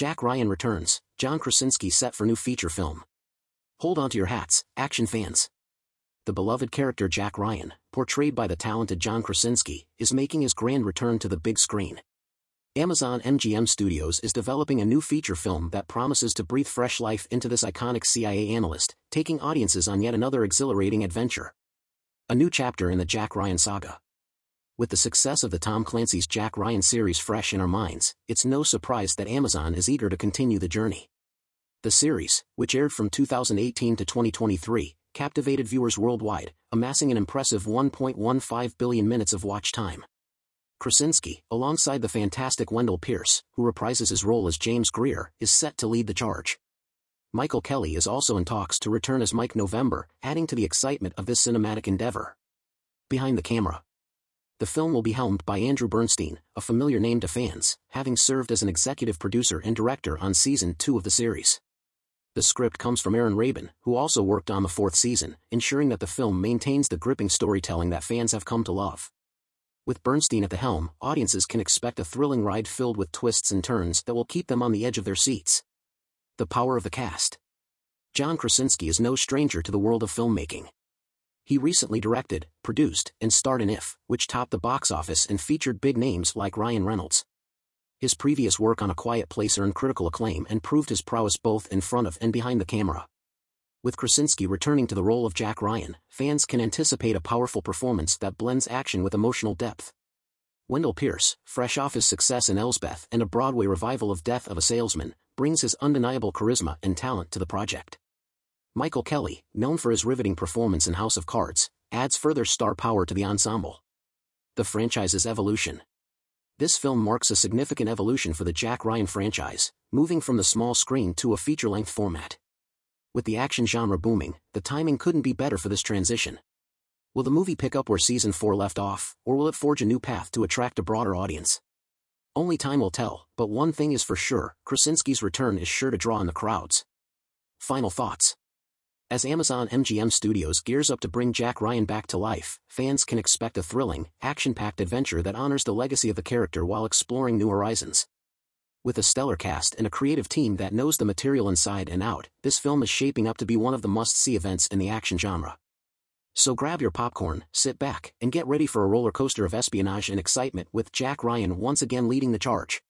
Jack Ryan returns, John Krasinski set for new feature film. Hold on to your hats, action fans. The beloved character Jack Ryan, portrayed by the talented John Krasinski, is making his grand return to the big screen. Amazon MGM Studios is developing a new feature film that promises to breathe fresh life into this iconic CIA analyst, taking audiences on yet another exhilarating adventure. A new chapter in the Jack Ryan saga. With the success of the Tom Clancy's Jack Ryan series fresh in our minds, it's no surprise that Amazon is eager to continue the journey. The series, which aired from 2018 to 2023, captivated viewers worldwide, amassing an impressive 1.15 billion minutes of watch time. Krasinski, alongside the fantastic Wendell Pierce, who reprises his role as James Greer, is set to lead the charge. Michael Kelly is also in talks to return as Mike November, adding to the excitement of this cinematic endeavor. Behind the camera. The film will be helmed by Andrew Bernstein, a familiar name to fans, having served as an executive producer and director on Season 2 of the series. The script comes from Aaron Rabin, who also worked on the fourth season, ensuring that the film maintains the gripping storytelling that fans have come to love. With Bernstein at the helm, audiences can expect a thrilling ride filled with twists and turns that will keep them on the edge of their seats. The power of the cast. John Krasinski is no stranger to the world of filmmaking. He recently directed, produced, and starred in If, which topped the box office and featured big names like Ryan Reynolds. His previous work on A Quiet Place earned critical acclaim and proved his prowess both in front of and behind the camera. With Krasinski returning to the role of Jack Ryan, fans can anticipate a powerful performance that blends action with emotional depth. Wendell Pierce, fresh off his success in Elsbeth and a Broadway revival of Death of a Salesman, brings his undeniable charisma and talent to the project. Michael Kelly, known for his riveting performance in House of Cards, adds further star power to the ensemble. The franchise's evolution. This film marks a significant evolution for the Jack Ryan franchise, moving from the small screen to a feature-length format. With the action genre booming, the timing couldn't be better for this transition. Will the movie pick up where Season 4 left off, or will it forge a new path to attract a broader audience? Only time will tell, but one thing is for sure, Krasinski's return is sure to draw on the crowds. Final thoughts. As Amazon MGM Studios gears up to bring Jack Ryan back to life, fans can expect a thrilling, action-packed adventure that honors the legacy of the character while exploring new horizons. With a stellar cast and a creative team that knows the material inside and out, this film is shaping up to be one of the must-see events in the action genre. So grab your popcorn, sit back, and get ready for a roller coaster of espionage and excitement with Jack Ryan once again leading the charge.